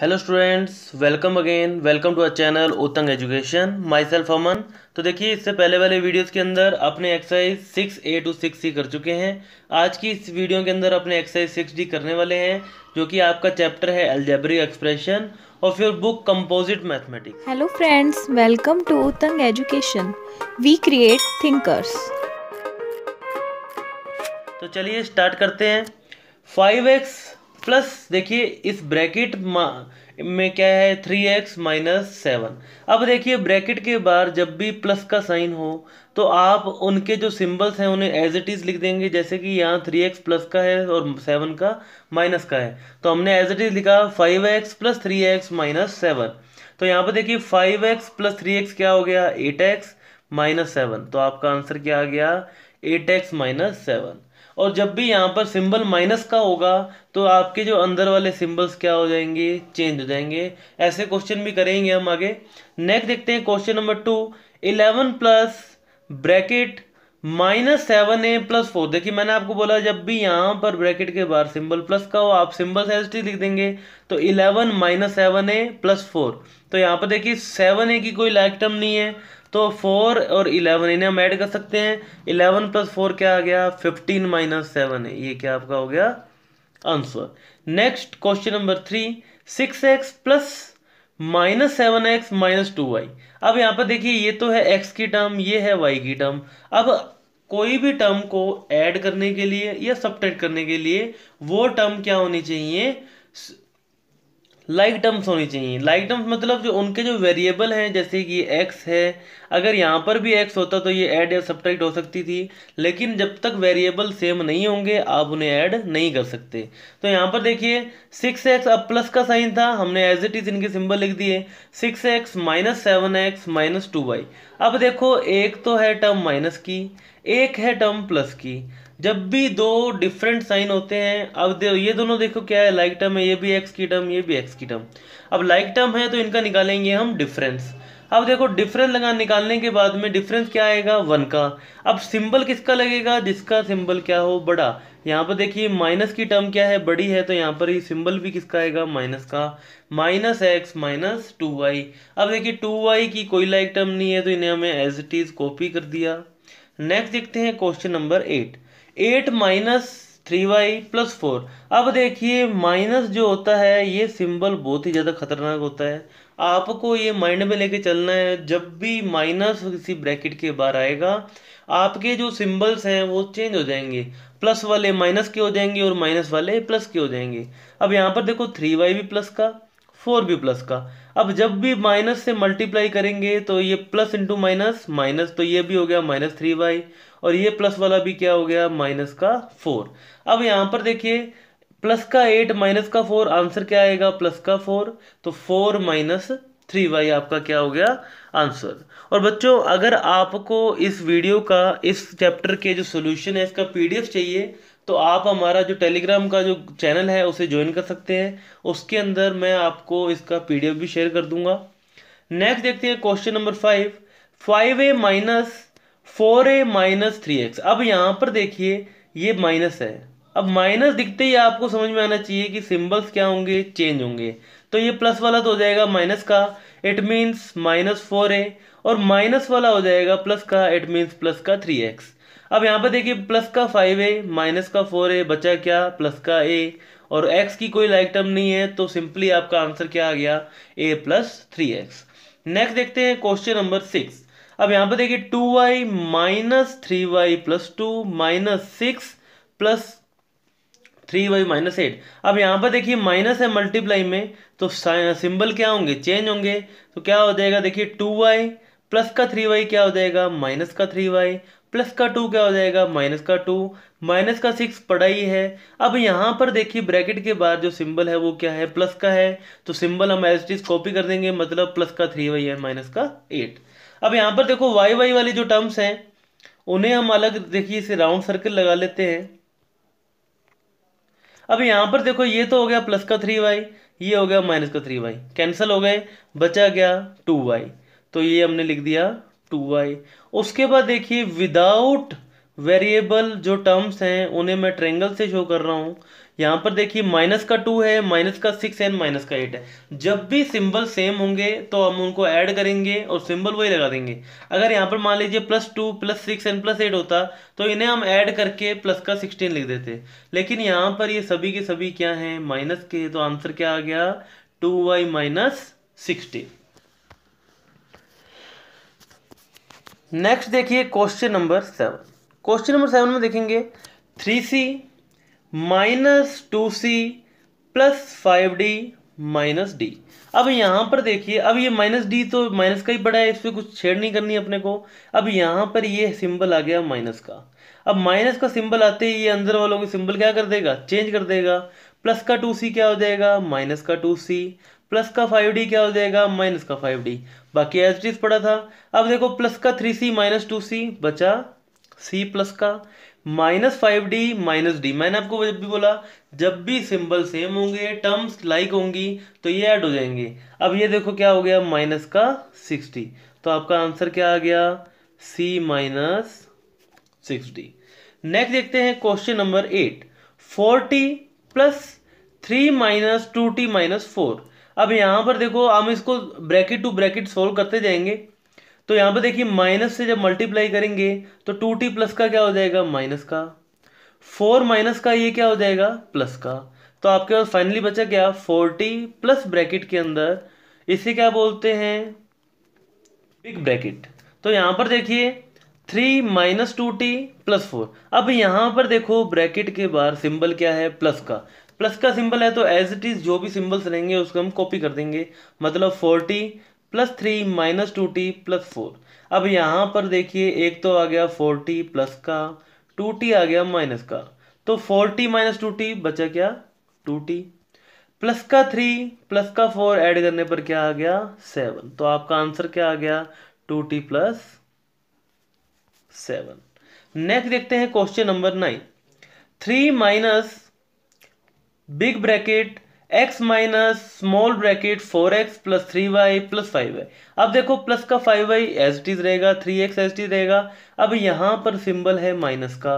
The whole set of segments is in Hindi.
Hello students, welcome to our channel Uttang education. Myself Aman. तो देखिए, इससे पहले वाले वीडियोस के अंदर अपने एक्सरसाइज 6A टू 6C कर चुके हैं। आज की इस वीडियो के अंदर अपने एक्सरसाइज 6D करने वाले हैं, जो कि आपका चैप्टर है algebraic expression of your book composite mathematics. Hello friends, welcome to Uttang education, we create thinkers. तो चलिए स्टार्ट करते हैं। 5x प्लस, देखिए इस ब्रैकेट में क्या है, 3x माइनस 7। अब देखिए, ब्रैकेट के बाहर जब भी प्लस का साइन हो तो आप उनके जो सिंबल्स हैं उन्हें एज इट इज़ लिख देंगे। जैसे कि यहाँ 3x प्लस का है और 7 का माइनस का है, तो हमने एज इट इज़ लिखा 5x प्लस 3x माइनस 7। तो यहाँ पर देखिए 5x प्लस 3x क्या हो गया, 8x माइनस 7। तो आपका आंसर क्या आ गया, 8x माइनस 7। और जब भी यहाँ पर सिंबल माइनस का होगा तो आपके जो अंदर वाले सिंबल्स क्या हो जाएंगे, चेंज हो जाएंगे। ऐसे क्वेश्चन भी करेंगे हम आगे। नेक्स्ट देखते हैं question number 2। 11 plus bracket minus 7a plus 4। देखिए मैंने आपको बोला जब भी यहाँ पर ब्रैकेट के बाहर सिंबल प्लस का हो आप सिंबल एज इट इज लिख देंगे। तो 11 माइनस 7a प्लस 4। तो यहाँ पर देखिए 7a की कोई लाइक टर्म नहीं है, तो 4 और 11 इन्हें हम ऐड कर सकते हैं। 11 प्लस 4 क्या आ गया, 15 माइनस 7 है। ये क्या आपका हो गया answer. Next question number 3। 6x plus minus 7x minus 2y। अब यहाँ पर देखिए ये तो है x की टर्म, ये है y की टर्म। अब कोई भी टर्म को ऐड करने के लिए या सब्ट्रैक्ट करने के लिए वो टर्म क्या होनी चाहिए, लाइक टर्म्स होनी चाहिए। लाइक टर्म्स मतलब जो उनके जो वेरिएबल हैं, जैसे कि x है, अगर यहाँ पर भी x होता तो ये ऐड या सब्ट्रैक्ट हो सकती थी, लेकिन जब तक वेरिएबल सेम नहीं होंगे आप उन्हें ऐड नहीं कर सकते। तो यहाँ पर देखिए 6x, अब प्लस का साइन था, हमने एज इट इज इनके सिंबल लिख दिए। 6x minus 7x minus 2y। अब देखो एक तो है टर्म माइनस की, एक है टर्म प्लस की। जब भी दो डिफरेंट साइन होते हैं, अब ये दोनों देखो क्या है, लाइक टर्म है, ये भी एक्स की टर्म, ये भी एक्स की टर्म। अब लाइक टर्म है तो इनका निकालेंगे हम डिफरेंस। अब देखो डिफरेंस निकालने के बाद में डिफरेंस क्या आएगा, 1 का। अब सिंबल किसका लगेगा, जिसका सिंबल क्या हो, बड़ा। यहाँ पर देखिए माइनस की टर्म क्या है, बड़ी है, तो यहाँ पर ये सिंबल भी किसका आएगा, माइनस का। Minus x minus 2y। अब देखिए 2y की कोई लाइक टर्म नहीं है, तो इन्हें हमें एज इट इज कॉपी कर दिया। नेक्स्ट देखते हैं question number 8। 8 minus 3y plus 4। अब देखिए माइनस जो होता है ये सिंबल बहुत ही ज़्यादा खतरनाक होता है, आपको ये माइंड में लेके चलना है। जब भी माइनस किसी ब्रैकेट के बाहर आएगा आपके जो सिंबल्स हैं वो चेंज हो जाएंगे, प्लस वाले माइनस के हो जाएंगे और माइनस वाले प्लस के हो जाएंगे। अब यहाँ पर देखो 3y भी प्लस का, 4 भी प्लस का। अब जब भी माइनस से मल्टीप्लाई करेंगे तो ये प्लस इंटू माइनस माइनस, तो ये भी हो गया माइनस 3y और ये प्लस वाला भी क्या हो गया, माइनस का 4। अब यहाँ पर देखिए प्लस का 8 माइनस का 4, आंसर क्या आएगा, प्लस का 4। तो 4 माइनस 3y आपका क्या हो गया आंसर। और बच्चों, अगर आपको इस वीडियो का, इस चैप्टर के जो सोल्यूशन है इसका PDF चाहिए तो आप हमारा जो टेलीग्राम का जो चैनल है उसे ज्वाइन कर सकते हैं। उसके अंदर मैं आपको इसका PDF भी शेयर कर दूंगा। नेक्स्ट देखते हैं question number 5। 5a minus 4a minus 3x। अब यहाँ पर देखिए ये माइनस है। अब माइनस दिखते ही आपको समझ में आना चाहिए कि सिंबल्स क्या होंगे, चेंज होंगे। तो ये प्लस वाला तो हो जाएगा माइनस का, इट मीन्स माइनस 4a, और माइनस वाला हो जाएगा प्लस का, इट मीन्स प्लस का 3x। अब यहाँ पर देखिए प्लस का 5a माइनस का 4a, बचा क्या, प्लस का a, और x की कोई लाइक टर्म नहीं है, तो सिंपली आपका आंसर क्या आ गया, a प्लस 3x। नेक्स्ट देखते हैं क्वेश्चन नंबर 6। अब यहाँ पर देखिए 2y minus 3y plus 2 minus 6 plus 3y minus 8। अब यहाँ पर देखिए माइनस है मल्टीप्लाई में, तो सिंबल क्या होंगे, चेंज होंगे। तो क्या हो जाएगा, देखिए 2y प्लस का 3y क्या हो जाएगा, माइनस का 3y, प्लस का 2 क्या हो जाएगा, माइनस का 2, माइनस का 6 पड़ा ही है। अब यहाँ पर देखिए ब्रैकेट के बाद जो सिंबल है वो क्या है, प्लस का है, तो सिंबल हम एज इट इज कॉपी कर देंगे, मतलब प्लस का 3y है माइनस का 8। अब यहाँ पर देखो वाई वाई वाली जो टर्म्स हैं उन्हें हम अलग, देखिए इसे राउंड सर्कल लगा लेते हैं। अब यहाँ पर देखो ये तो हो गया प्लस का 3y, ये हो गया माइनस का 3y, कैंसिल हो गए, बचा गया 2y, तो ये हमने लिख दिया 2y। उसके बाद देखिए विदाउट वेरिएबल जो टर्म्स हैं उन्हें मैं ट्रेंगल से शो कर रहा हूँ। यहाँ पर देखिए माइनस का 2 है, माइनस का 6 एंड माइनस का 8 है। जब भी सिंबल सेम होंगे तो हम उनको ऐड करेंगे और सिंबल वही लगा देंगे। अगर यहाँ पर मान लीजिए +2 +6 एंड +8 होता तो इन्हें हम ऐड करके प्लस का 16 लिख देते, लेकिन यहाँ पर ये सभी के सभी क्या हैं, माइनस के। तो आंसर क्या आ गया, 2y माइनस 16। नेक्स्ट देखिए क्वेश्चन नंबर 7। क्वेश्चन नंबर 7 में देखेंगे 3c minus 2c plus 5d minus d. अब यहाँ पर देखिए, अब ये माइनस डी तो माइनस का ही पड़ा है, इस पर कुछ छेड़ नहीं करनी है अपने को। अब यहाँ पर ये सिंबल आ गया माइनस का। अब माइनस का सिंबल आते ही ये अंदर वालों के सिंबल क्या कर देगा, चेंज कर देगा। प्लस का 2c क्या हो जाएगा, माइनस का 2c, प्लस का 5d क्या हो जाएगा, माइनस का 5d। बाकी एज इट इज पड़ा था। अब देखो प्लस का 3c माइनस 2c बचा c प्लस का, माइनस 5d माइनस d। मैंने आपको जब भी बोला जब भी सिंबल सेम होंगे, टर्म्स लाइक होंगी तो ये ऐड हो जाएंगे। अब ये देखो क्या हो गया, माइनस का 6d। तो आपका आंसर क्या आ गया, c माइनस 6d। नेक्स्ट देखते हैं question number 8। 4t plus 3 minus 2t minus 4। अब यहाँ पर देखो हम इसको ब्रैकेट टू ब्रैकेट सोल्व करते जाएंगे। तो यहाँ पर देखिए माइनस से जब मल्टीप्लाई करेंगे तो 2t प्लस का क्या हो जाएगा, माइनस का। 4 माइनस का ये क्या हो जाएगा, प्लस का। तो आपके पास फाइनली बचा क्या, 4t प्लस ब्रैकेट के अंदर, इसे क्या बोलते हैं, बिग ब्रैकेट। तो यहाँ पर देखिए 3 माइनस 2t प्लस 4। अब यहाँ पर देखो ब्रैकेट के बाहर सिंबल क्या है, प्लस का। प्लस का सिंबल है तो एज इट इज जो भी सिंबल्स रहेंगे उसको हम कॉपी कर देंगे। मतलब 4t plus 3 minus 2t plus 4। अब यहाँ पर देखिए एक तो आ गया 4t प्लस का, 2t आ गया माइनस का। तो 4t माइनस 2t बचा क्या, 2t। प्लस का 3 प्लस का 4 ऐड करने पर क्या आ गया, 7। तो आपका आंसर क्या आ गया, 2t प्लस 7। नेक्स्ट देखते हैं question number 9। 3 minus big bracket x minus small bracket 4x plus 3y plus 5y। अब देखो प्लस का 5y एज इट इज रहेगा, 3x एज इट इज रहेगा। अब यहाँ पर सिंबल है माइनस का,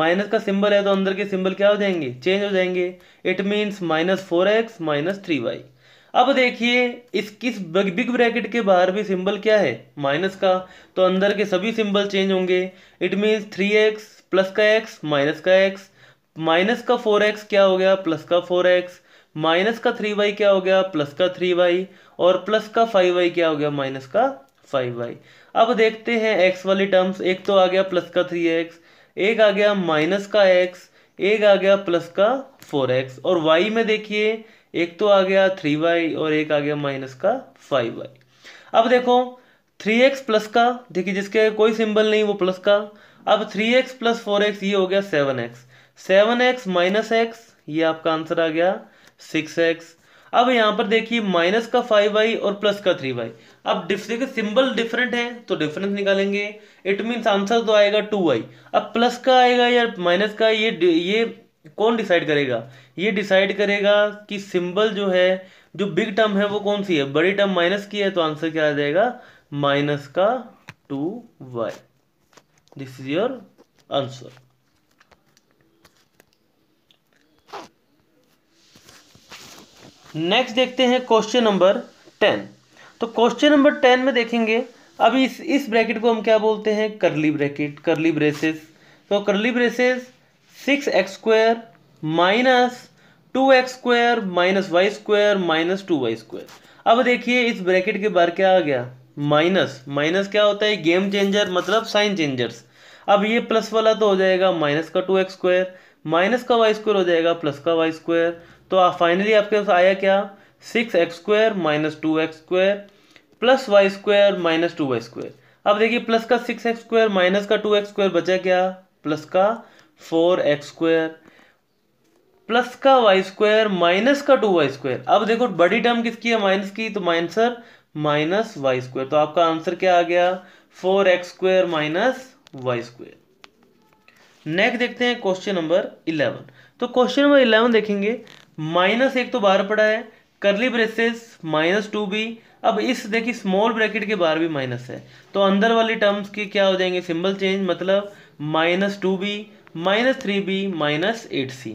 माइनस का सिंबल है तो अंदर के सिंबल क्या हो जाएंगे, चेंज हो जाएंगे। It means minus 4x minus 3y। अब देखिए इस किस बिग ब्रैकेट के बाहर भी सिंबल क्या है, माइनस का। तो अंदर के सभी सिंबल चेंज होंगे। इट मीन्स 3x प्लस का x माइनस का x, माइनस का 4x क्या हो गया, प्लस का 4x, माइनस का 3y क्या हो गया, प्लस का 3y, और प्लस का 5y क्या हो गया, माइनस का 5y। अब देखते हैं x वाली टर्म्स। एक तो आ गया प्लस का 3x, एक आ गया माइनस का x, एक आ गया प्लस का 4x। और y में देखिए एक तो आ गया 3y और एक आ गया माइनस का 5y। अब देखो 3x प्लस का, देखिए जिसके कोई सिंबल नहीं वो प्लस का। अब 3x प्लस 4x ये हो गया 7x, 7x माइनस एक्स ये आपका आंसर आ गया 6x। अब यहाँ पर देखिए माइनस का 5y और प्लस का 3y। अब देखिए सिंबल डिफरेंट है तो डिफरेंस निकालेंगे। इट मीन्स आंसर तो आएगा 2y। अब प्लस का आएगा या माइनस का ये कौन डिसाइड करेगा, ये डिसाइड करेगा कि सिंबल जो है, जो बिग टर्म है वो कौन सी है, बड़ी टर्म माइनस की है। तो आंसर क्या आ जाएगा, माइनस का 2y। This is your answer. Next देखते हैं क्वेश्चन नंबर 10। तो क्वेश्चन नंबर 10 में देखेंगे अब इस ब्रैकेट को हम क्या बोलते हैं, करली ब्रैकेट, करली ब्रेसेस। तो curly braces 6x² minus 2x² minus y² minus 2y²। अब देखिए इस ब्रैकेट के बाहर क्या आ गया, माइनस। माइनस क्या होता है, गेम चेंजर, मतलब साइन चेंजर्स। अब ये प्लस वाला तो हो जाएगा माइनस का 2x² माइनस का y² हो जाएगा प्लस का y²। तो फाइनली आपके पास आया क्या, 6x² minus 2x² plus y² minus 2y²। अब देखिए प्लस का 6x² माइनस का 2x² बचा क्या, प्लस का 4x² प्लस का y² माइनस का 2y²। अब देखो बड़ी टर्म किसकी है, माइनस की। तो आंसर माइनस y²। तो आपका आंसर क्या आ गया, 4x² माइनस y²। नेक्स्ट देखते हैं क्वेश्चन नंबर 11। तो क्वेश्चन नंबर 11 देखेंगे माइनस एक तो बाहर पड़ा है, करली ब्रेसेस माइनस 2b। अब इस देखिए स्मॉल ब्रैकेट के बाहर भी माइनस है तो अंदर वाली टर्म्स के क्या हो जाएंगे, सिंबल चेंज। मतलब minus 2b minus 3b minus 8c।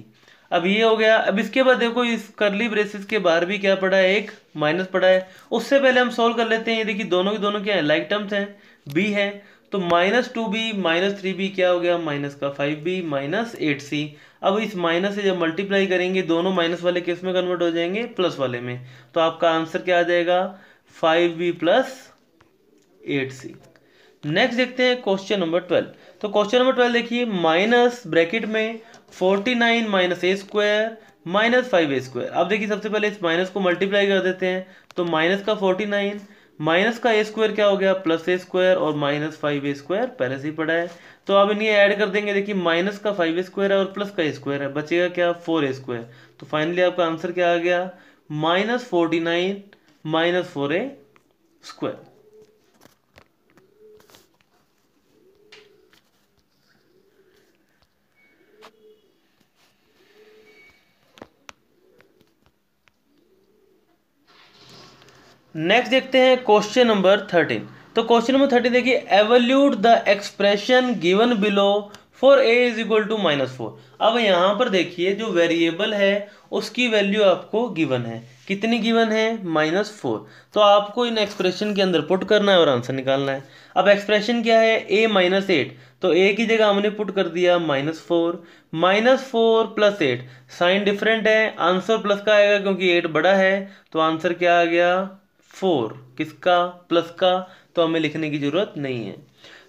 अब ये हो गया। अब इसके बाद देखो इस करली ब्रेसेस के बाहर भी क्या पड़ा है, एक माइनस पड़ा है। उससे पहले हम सॉल्व कर लेते हैं। ये देखिए दोनों क्या है, लाइक टर्म्स हैं, बी है, तो -2b -3b क्या हो गया, माइनस का 5b -8c। अब इस माइनस से जब मल्टीप्लाई करेंगे दोनों माइनस वाले केस में कन्वर्ट हो जाएंगे प्लस वाले में, तो आपका आंसर क्या आ जाएगा, 5b प्लस 8c। नेक्स्ट देखते हैं क्वेश्चन नंबर 12। तो क्वेश्चन नंबर 12 देखिए, माइनस ब्रैकेट में 49 minus a square minus 5a square. अब देखिए सबसे पहले इस माइनस को मल्टीप्लाई कर देते हैं, तो माइनस का 49 माइनस का ए स्क्वायर क्या हो गया, प्लस ए स्क्वायर, और माइनस 5a स्क्वायर पहले से ही पड़ा है, तो अब इन्हें ऐड कर देंगे। देखिए माइनस का 5a स्क्वायर है और प्लस का ए स्क्वायर है, बचेगा क्या, 4a स्क्वायर। तो फाइनली आपका आंसर क्या आ गया, minus 49 minus 4a square. Next देखते हैं क्वेश्चन नंबर 13। तो क्वेश्चन नंबर 13 देखिए, evaluate the expression given below for a is equal to -4। अब यहाँ पर देखिए जो वेरिएबल है उसकी वैल्यू आपको गिवन है, कितनी गिवन है, -4। तो आपको इन एक्सप्रेशन के अंदर पुट करना है और आंसर निकालना है। अब एक्सप्रेशन क्या है, a -8, तो a की जगह हमने पुट कर दिया -4। -4 प्लस 8, साइन डिफरेंट है, आंसर प्लस का आएगा क्योंकि 8 बड़ा है, तो आंसर क्या आ गया, 4 किसका, प्लस का, तो हमें लिखने की जरूरत नहीं है।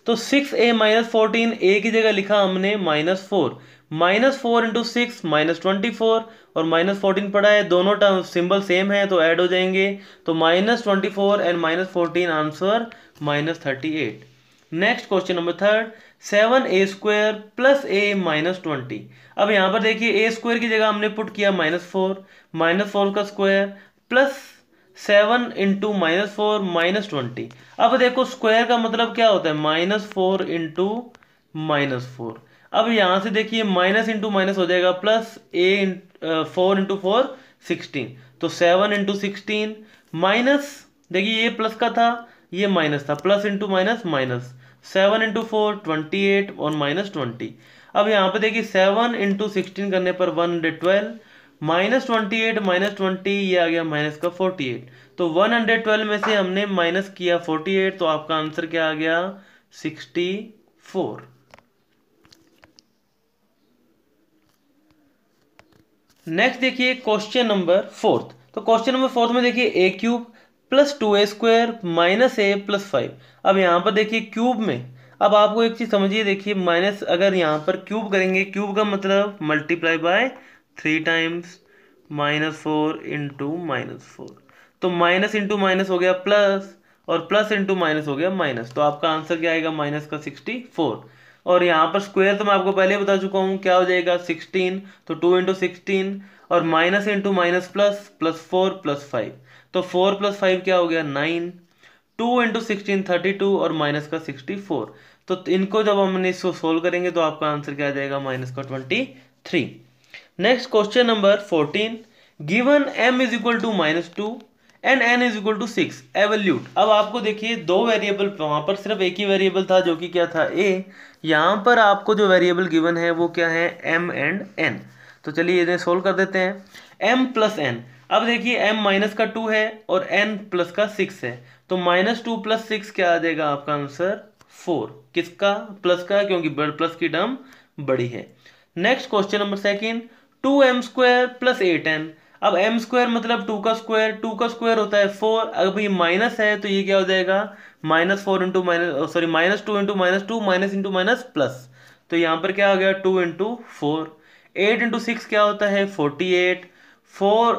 तो 6a -14, a की जगह लिखा हमने -4। -4 इंटू 6 -24, और -14 पड़ा है, दोनों टर्म सिंबल सेम है तो ऐड हो जाएंगे, तो -24 and -14 answer -38। Next question number 13, 7a square plus a -20। अब यहाँ पर देखिए a स्क्वायर की जगह हमने पुट किया -4, -4 का स्क्वायर प्लस 7 इंटू -4 -20। अब देखो स्क्वायर का मतलब क्या होता है, -4 इंटू -4। अब यहाँ से देखिए माइनस इंटू माइनस हो जाएगा प्लस, ए 4 इंटू 4 16, तो 7 इंटू 16 माइनस, देखिए ये प्लस का था, ये माइनस था, plus into minus minus, 7 into 4 28 और -20। अब यहाँ पे देखिए 7 इंटू 16 करने पर 112, -28 -20 ये आ गया माइनस का 48, तो 112 में से हमने माइनस किया 48, तो आपका आंसर क्या आ गया, 64। नेक्स्ट देखिए क्वेश्चन नंबर 4। तो क्वेश्चन नंबर 4 में देखिए a cube plus 2a square minus a plus 5। अब यहाँ पर देखिए क्यूब में, अब आपको एक चीज समझिए, देखिए माइनस अगर यहाँ पर क्यूब करेंगे, क्यूब का मतलब मल्टीप्लाई बाय 3 टाइम्स, -4 इंटू -4, तो माइनस इंटू माइनस हो गया प्लस, और प्लस इंटू माइनस हो गया माइनस, तो आपका आंसर क्या आएगा, माइनस का 64। और यहाँ पर स्क्वायर तो मैं आपको पहले बता चुका हूँ क्या हो जाएगा, 16, तो 2 इंटू 16, और minus into minus plus, plus 4 plus 5, तो 4 प्लस 5 क्या हो गया, 9, 2 इंटू 16 32, और माइनस का 64। तो इनको जब हमने इसको सोल्व करेंगे तो आपका आंसर क्या आ जाएगा, माइनस का 23। Next question number 14, given m is equal to -2 and n is equal to 6 evaluate. अब आपको देखिए दो वेरिएबल, वहां पर सिर्फ एक ही वेरिएबल था जो कि क्या था a, यहाँ पर आपको जो वेरिएबल गिवन है वो क्या है, m एंड n। तो चलिए इन्हें सोल्व कर देते हैं, m प्लस n। अब देखिए m माइनस का 2 है और n प्लस का 6 है, तो -2 प्लस 6 क्या आ जाएगा, आपका आंसर 4 किसका, प्लस का, क्योंकि प्लस की टर्म बड़ी है। Next question number 2, 2m square plus 8n। अब m स्क्वायर मतलब 2 का स्क्वायर, 2 का स्क्वायर होता है 4, अगर ये माइनस है तो ये क्या हो जाएगा, -4 into minus, sorry -2 into -2 minus into minus plus, तो यहाँ पर क्या हो गया 2 इंटू 4। 8 इंटू 6 क्या होता है 48, 4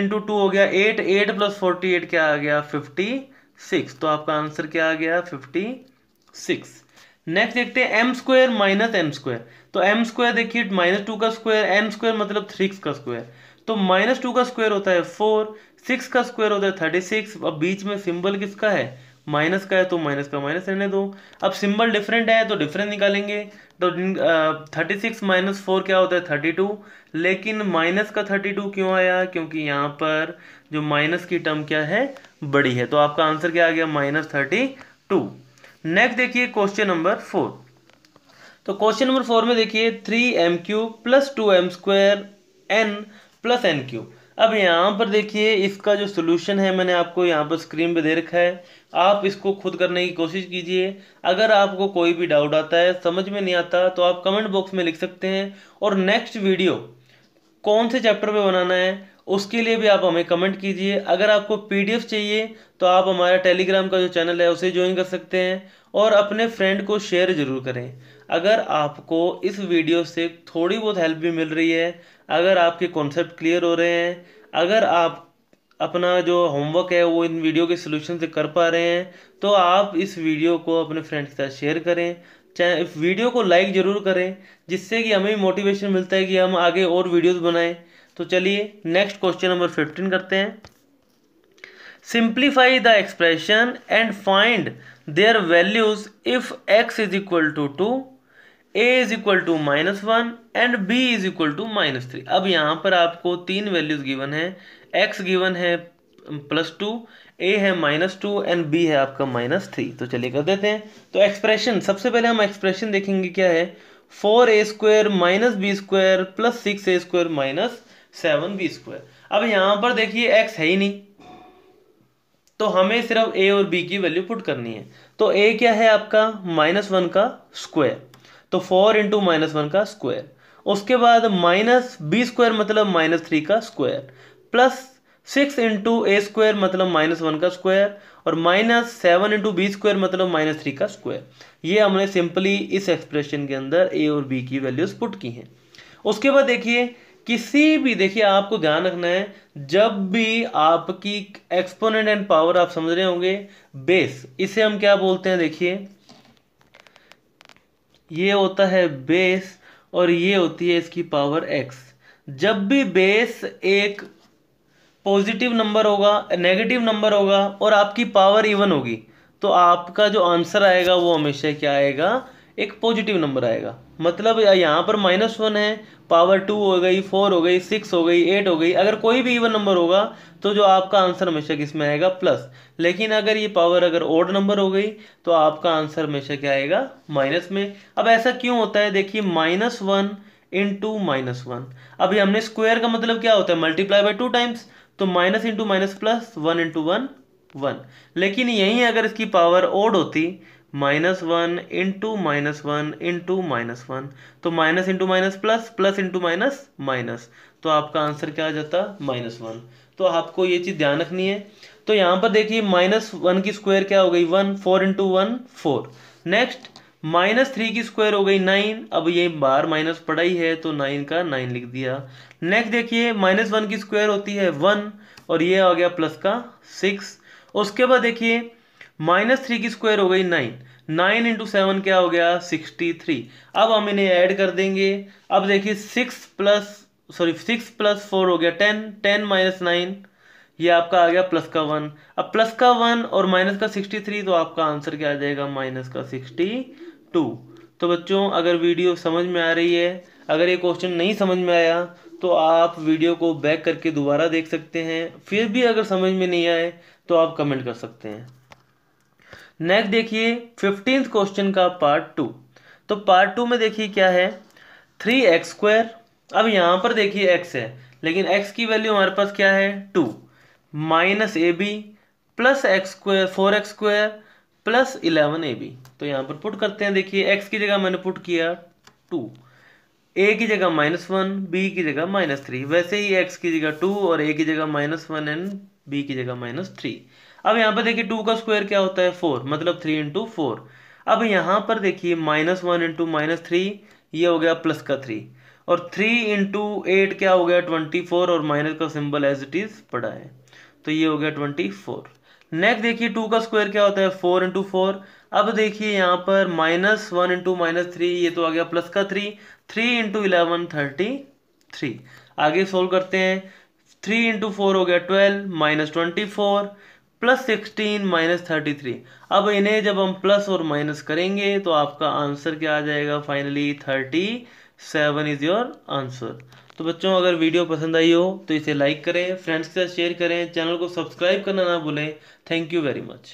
इंटू 2 हो गया 8, 8 प्लस 48 क्या आ गया 56, तो आपका आंसर क्या आ गया 56। नेक्स्ट देखते हैं m square minus m square. तो m स्क्वायर देखिए -2 का स्क्वायर, m स्क्वायर मतलब 3 का स्क्वायर, तो -2 का स्क्वायर होता है 4, 6 का स्क्वायर होता है 36। अब बीच में सिंबल किसका है, माइनस का है, तो माइनस का माइनस रहने दो। अब सिंबल डिफरेंट है तो डिफरेंट निकालेंगे, तो 36 माइनस 4 क्या होता है 32, लेकिन माइनस का 32 क्यों आया, क्योंकि यहाँ पर जो माइनस की टर्म क्या है, बड़ी है, तो आपका आंसर क्या आ गया, -32। नेक्स्ट देखिए क्वेश्चन नंबर 4। तो क्वेश्चन नंबर 4 में देखिए 3m cube plus 2m square n plus n cube. अब यहाँ पर देखिए इसका जो सोल्यूशन है मैंने आपको यहाँ पर स्क्रीन पे दे रखा है, आप इसको खुद करने की कोशिश कीजिए। अगर आपको कोई भी डाउट आता है, समझ में नहीं आता, तो आप कमेंट बॉक्स में लिख सकते हैं और नेक्स्ट वीडियो कौन से चैप्टर पे बनाना है उसके लिए भी आप हमें कमेंट कीजिए। अगर आपको पीडीएफ चाहिए तो आप हमारा टेलीग्राम का जो चैनल है उसे ज्वाइन कर सकते हैं और अपने फ्रेंड को शेयर ज़रूर करें। अगर आपको इस वीडियो से थोड़ी बहुत हेल्प भी मिल रही है, अगर आपके कॉन्सेप्ट क्लियर हो रहे हैं, अगर आप अपना जो होमवर्क है वो इन वीडियो के सोल्यूशन से कर पा रहे हैं, तो आप इस वीडियो को अपने फ्रेंड के साथ शेयर करें। वीडियो को लाइक ज़रूर करें जिससे कि हमें मोटिवेशन मिलता है कि हम आगे और वीडियोस बनाएं। तो चलिए नेक्स्ट क्वेश्चन नंबर 15 करते हैं। Simplify the expression and find their values if x is equal to 2, a is equal to -1 and b is equal to -3। अब यहाँ पर आपको तीन वैल्यूज गिवन है, x गिवन है +2, a है -2 एंड b है आपका -3। तो चलिए कर देते हैं। तो एक्सप्रेशन, सबसे पहले हम एक्सप्रेशन देखेंगे क्या है। 4a² -b² plus 6a² -7b²। अब यहाँ पर देखिए x है ही नहीं, तो हमें सिर्फ a और b की वैल्यू पुट करनी है। तो a क्या है आपका -1 का स्क्वायर, तो 4 × -1 का स्क्वायर, उसके बाद -b² मतलब -3 का स्क्वायर, प्लस 6 × a² मतलब -1 का स्क्वायर और -7 × b² मतलब -3 का स्क्वायर। ये हमने सिंपली इस एक्सप्रेशन के अंदर a और b की वैल्यूज पुट की हैं। उसके बाद देखिए किसी भी, देखिए आपको ध्यान रखना है, जब भी आपकी एक्सपोनेंट एंड पावर आप समझ रहे होंगे बेस, इसे हम क्या बोलते हैं, देखिए ये होता है बेस और ये होती है इसकी पावर x। जब भी बेस एक पॉजिटिव नंबर होगा, नेगेटिव नंबर होगा और आपकी पावर इवन होगी, तो आपका जो आंसर आएगा वो हमेशा क्या आएगा, एक पॉजिटिव नंबर आएगा। मतलब यहाँ पर -1 है, पावर 2 हो गई, 4 हो गई, 6 हो गई, 8 हो गई, अगर कोई भी इवन नंबर होगा तो जो आपका आंसर हमेशा किसमें आएगा, प्लस। लेकिन अगर ये पावर अगर ऑड नंबर हो गई तो आपका आंसर हमेशा क्या आएगा, माइनस में। अब ऐसा क्यों होता है, देखिए -1 × -1। अभी हमने स्क्वायर का मतलब क्या होता है, मल्टीप्लाई बाय 2 टाइम्स, तो -×- प्लस, 1×1 1। लेकिन यहीं अगर इसकी पावर ऑड होती, -1 × -1 × -1, तो -×- प्लस, प्लस × -, तो आपका आंसर क्या आ जाता, -1। तो आपको ये चीज़ ध्यान रखनी है। तो यहाँ पर देखिए -1 की स्क्वायर क्या हो गई 1, 4 × 1 4। नेक्स्ट -3 की स्क्वायर हो गई 9, अब ये बार माइनस पड़ा ही है तो 9 का 9 लिख दिया। नेक्स्ट देखिए -1 की स्क्वायर होती है 1 और ये आ गया प्लस का 6। उसके बाद देखिए -3 की स्क्वायर हो गई 9, 9 × 7 क्या हो गया 63। अब हम इन्हें ऐड कर देंगे। अब देखिए 6 + 4 हो गया 10, 10 - 9 ये आपका आ गया प्लस का 1। अब प्लस का 1 और माइनस का 63, तो आपका आंसर क्या आ जाएगा, -62। तो बच्चों अगर वीडियो समझ में आ रही है, अगर ये क्वेश्चन नहीं समझ में आया तो आप वीडियो को बैक करके दोबारा देख सकते हैं। फिर भी अगर समझ में नहीं आए तो आप कमेंट कर सकते हैं। नेक्स्ट देखिए 15th क्वेश्चन का पार्ट 2। तो पार्ट 2 में देखिए क्या है, 3x²। अब यहाँ पर देखिए x है, लेकिन x की वैल्यू हमारे पास क्या है 2, -ab plus x² 4x² plus 11ab। तो यहाँ पर पुट करते हैं। देखिए x की जगह मैंने पुट किया 2, a की जगह -1, b की जगह -3। वैसे ही x की जगह 2 और a की जगह -1 एंड b की जगह -3। अब यहाँ पर देखिए 2 का स्क्वायर क्या होता है 4, मतलब 3 × 4। अब यहाँ पर देखिए -1 × -3 ये हो गया प्लस का 3 और 3 × 8 क्या हो गया 24 और माइनस का सिंबल एज इट इज पड़ा है, तो ये हो गया 24। नेक्स्ट देखिए 2 का स्क्वायर क्या होता है 4 × 4। अब देखिए यहाँ पर -1 × -3 ये तो आ गया प्लस का 3, 3 × 11 33। आगे सोल्व करते हैं। 3 × 4 हो गया 12, -24 प्लस 16 -33। अब इन्हें जब हम प्लस और माइनस करेंगे तो आपका आंसर क्या आ जाएगा फाइनली 37 इज योर आंसर। तो बच्चों अगर वीडियो पसंद आई हो तो इसे लाइक करें, फ्रेंड्स के साथ शेयर करें, चैनल को सब्सक्राइब करना ना भूलें। Thank you very much.